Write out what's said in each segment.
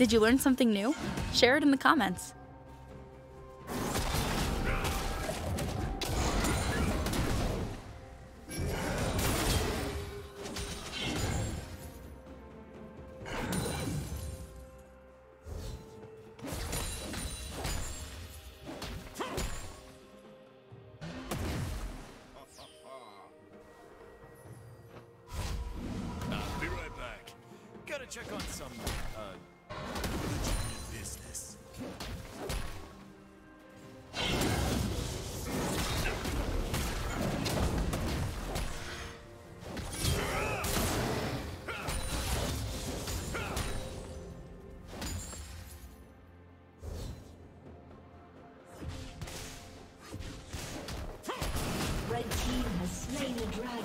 Did you learn something new? Share it in the comments. Check on some business. Red team has slain the dragon.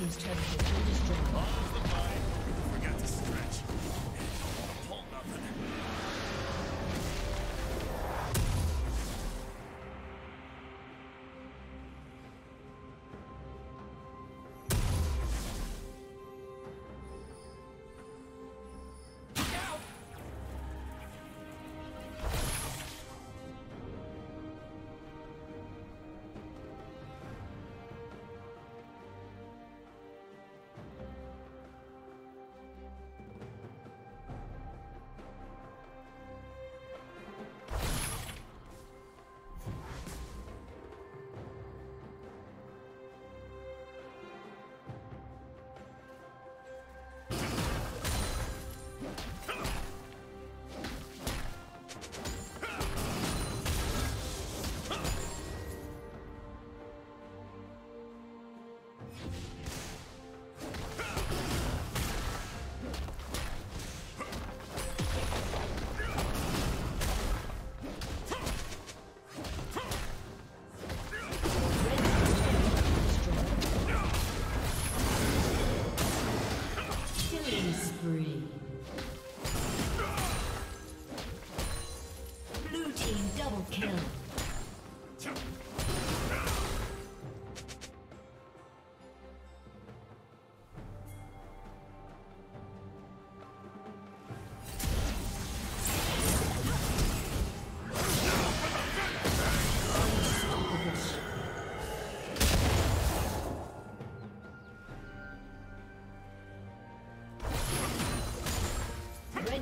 He's trying to get through this job. Forgot to stretch.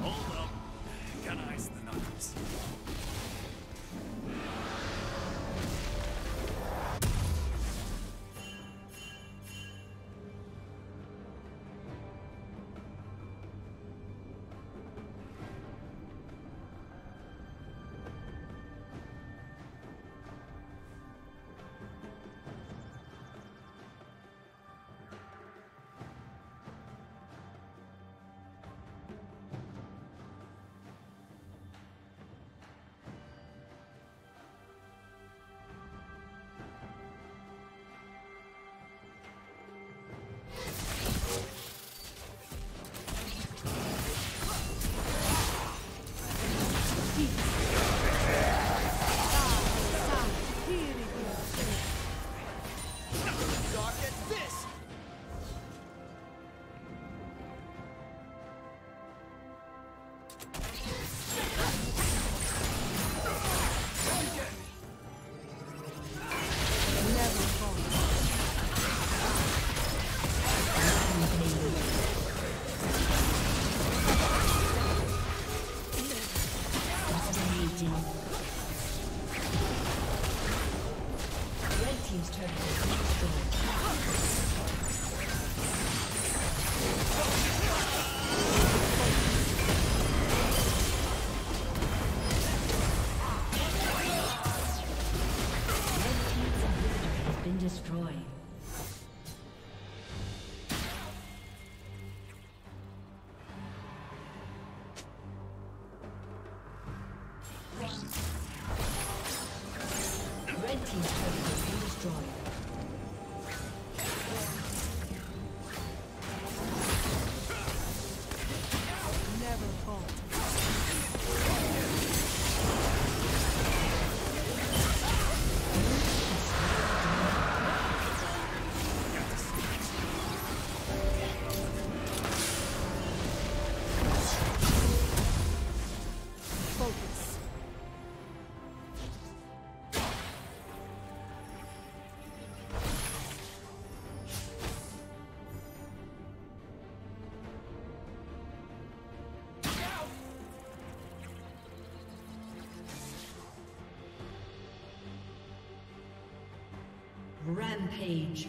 Hold up. Gotta ice the knuckles. Rampage.